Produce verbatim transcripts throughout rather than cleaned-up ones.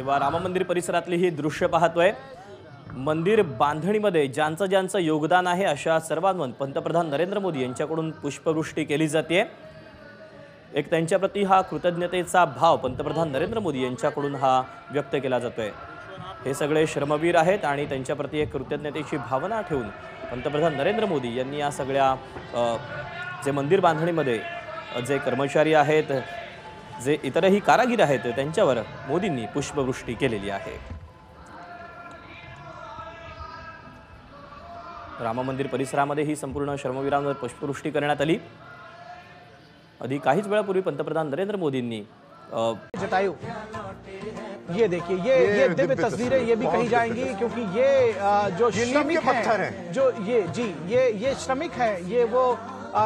तेव्हा राम मंदिर परिसरातली ही दृश्य पाहतोय। मंदिर बांधणीमध्ये ज्यांचं ज्यांचं योगदान आहे अशा सर्वांवर पंतप्रधान नरेंद्र मोदी यांच्याकडून पुष्पवृष्टी केली जाते। एक त्यांच्याप्रती हा कृतज्ञतेचा भाव पंतप्रधान नरेंद्र मोदी यांच्याकडून हा व्यक्त केला जातोय। हे सगळे श्रमवीर आहेत आणि त्यांच्याप्रती एक कृतज्ञतेची भावना ठेवून पंतप्रधान नरेंद्र मोदी यांनी या सगळ्या जे मंदिर बांधणीमध्ये जे कर्मचारी आहेत, जे इतरही कारागीर आहेत, त्यांच्यावर मोदींनी पुष्पवृष्टी केलेली आहे। राम मंदिर परिसरामध्ये ही संपूर्ण श्रमवीरांवर पुष्पवृष्टी करण्यात आली। अधी काहीच वेळापूर्वी पंतप्रधान नरेंद्र मोदींनी जटायू, ये देखिए, ये ये दिव्य तस्वीरें ये भी कही जाएंगी, क्योंकि ये जो श्रमिक हैं, जो ये जी ये ये श्रमिक हैं, ये वो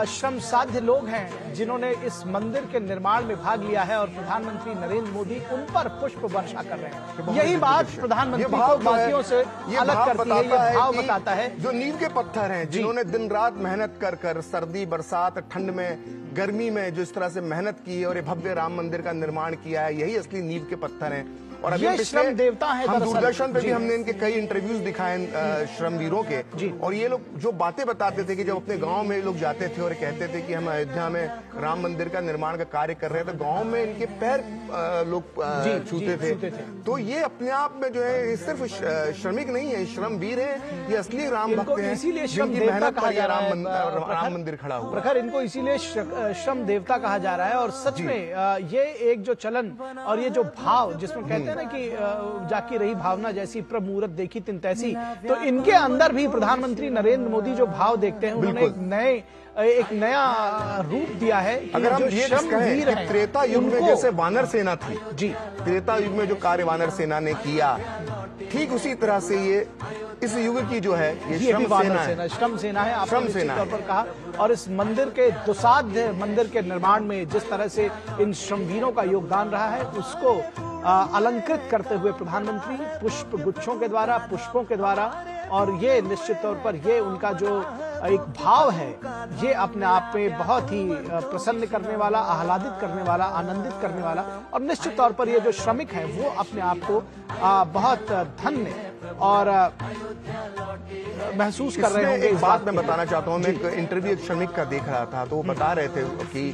श्रम साध्य लोग हैं जिन्होंने इस मंदिर के निर्माण में भाग लिया है और प्रधानमंत्री नरेंद्र मोदी उन पर पुष्प वर्षा कर रहे हैं। यही बात प्रधानमंत्री को बाकियों से अलग करती है, ये भाव बताता है। जो नीम के पत्थर हैं, जिन्होंने दिन रात मेहनत कर कर सर्दी बरसात ठंड में गर्मी में जो इस तरह से मेहनत की है और ये भव्य राम मंदिर का निर्माण किया है, यही असली नींव के पत्थर हैं। और अभी श्रम देवता है। हम दूरदर्शन पे भी हमने इनके कई इंटरव्यूज दिखाए श्रमवीरों के, और ये लोग जो बातें बताते थे कि जब अपने गांव में लोग जाते थे और कहते थे कि हम अयोध्या में राम मंदिर का निर्माण का कार्य कर रहे हैं, तो गाँव में इनके पैर लोग छूते थे। तो ये अपने आप में जो है सिर्फ श्रमिक नहीं है, श्रमवीर है, ये असली राम भक्त है। इसीलिए मेहनत राम मंदिर खड़ा हुआ, प्रखर इनको इसीलिए श्रम देवता कहा जा रहा है। और सच में ये एक जो चलन और ये जो भाव जिसमें कहते हैं ना कि जाकी रही भावना जैसी प्रमुहूर्त देखी तिन तैसी, तो इनके अंदर भी प्रधानमंत्री नरेंद्र मोदी जो भाव देखते हैं उन्होंने एक नए एक नया रूप दिया है। अगर हम ये कहें त्रेता युग में जैसे वानर सेना थी, जी त्रेता युग में जो कार्य वानर सेना ने किया, ठीक उसी तरह से ये इस युग की जो है ये श्रम सेना है, श्रम सेना है, आपने इसी तौर पर कहा। और इस मंदिर के दुसाध्य मंदिर के निर्माण में जिस तरह से इन श्रमवीरों का योगदान रहा है, उसको अलंकृत करते हुए प्रधानमंत्री पुष्प गुच्छों के द्वारा, पुष्पों के द्वारा, और ये निश्चित तौर पर ये उनका जो एक भाव है ये अपने आप पे बहुत ही प्रसन्न करने वाला, आह्लादित करने वाला, आनंदित करने वाला, और निश्चित तौर पर ये जो श्रमिक है वो अपने आप को बहुत धन्य और महसूस कर रहे होंगे। एक बात मैं बताना चाहता हूँ, मैं एक इंटरव्यू एक श्रमिक का देख रहा था, तो वो बता रहे थे कि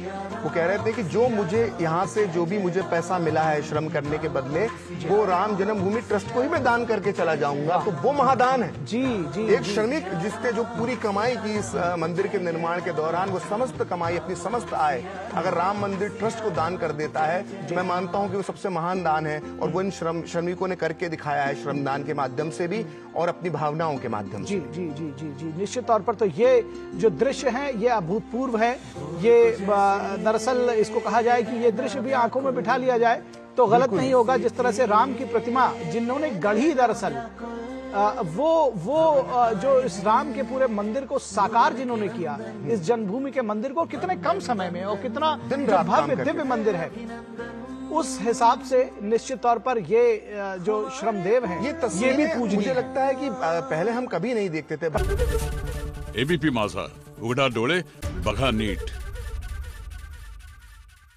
वो कह रहे थे कि जो मुझे यहाँ से जो भी मुझे पैसा मिला है श्रम करने के बदले, वो राम जन्मभूमि ट्रस्ट को ही मैं दान करके चला जाऊंगा। तो वो महादान है। जी जी, एक श्रमिक जिसने जो पूरी कमाई की इस मंदिर के निर्माण के दौरान, वो समस्त कमाई अपनी समस्त आय अगर राम मंदिर ट्रस्ट को दान कर देता है, मैं मानता हूँ कि वो सबसे महान दान है। और वो इन श्रम श्रमिकों ने करके दिखाया है, श्रमदान के माध्यम से भी और अपनी भावनाओं के माध्यम से। जी जी जी जी जी निश्चित तौर पर। तो ये जो दृश्य है ये अभूतपूर्व है। ये दरअसल इसको कहा जाए कि ये दृश्य भी आंखों में बिठा लिया जाए तो गलत नहीं होगा। जिस तरह से राम की प्रतिमा जिन्होंने गढ़ी, दरअसल वो वो जो इस राम के पूरे मंदिर को साकार जिन्होंने किया, इस जन्मभूमि के मंदिर को कितने कम समय में और कितना भव्य दिव्य मंदिर है, उस हिसाब से निश्चित तौर पर ये जो श्रमदेव हैं, ये तस्वीरें भी पूजनीय। मुझे लगता है कि पहले हम कभी नहीं देखते थे। एबीपी माझा, उघडा डोळे बघा नीट।